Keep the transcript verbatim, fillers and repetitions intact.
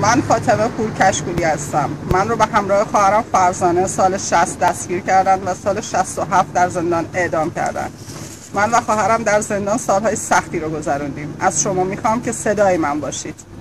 من فاطمه پور کشکولی هستم. من رو به همراه خواهرم فرزانه سال شصت دستگیر کردند و سال شصت و هفت در زندان اعدام کردند. من و خواهرم در زندان سالهای سختی رو گذروندیم. از شما میخوام که صدای من باشید.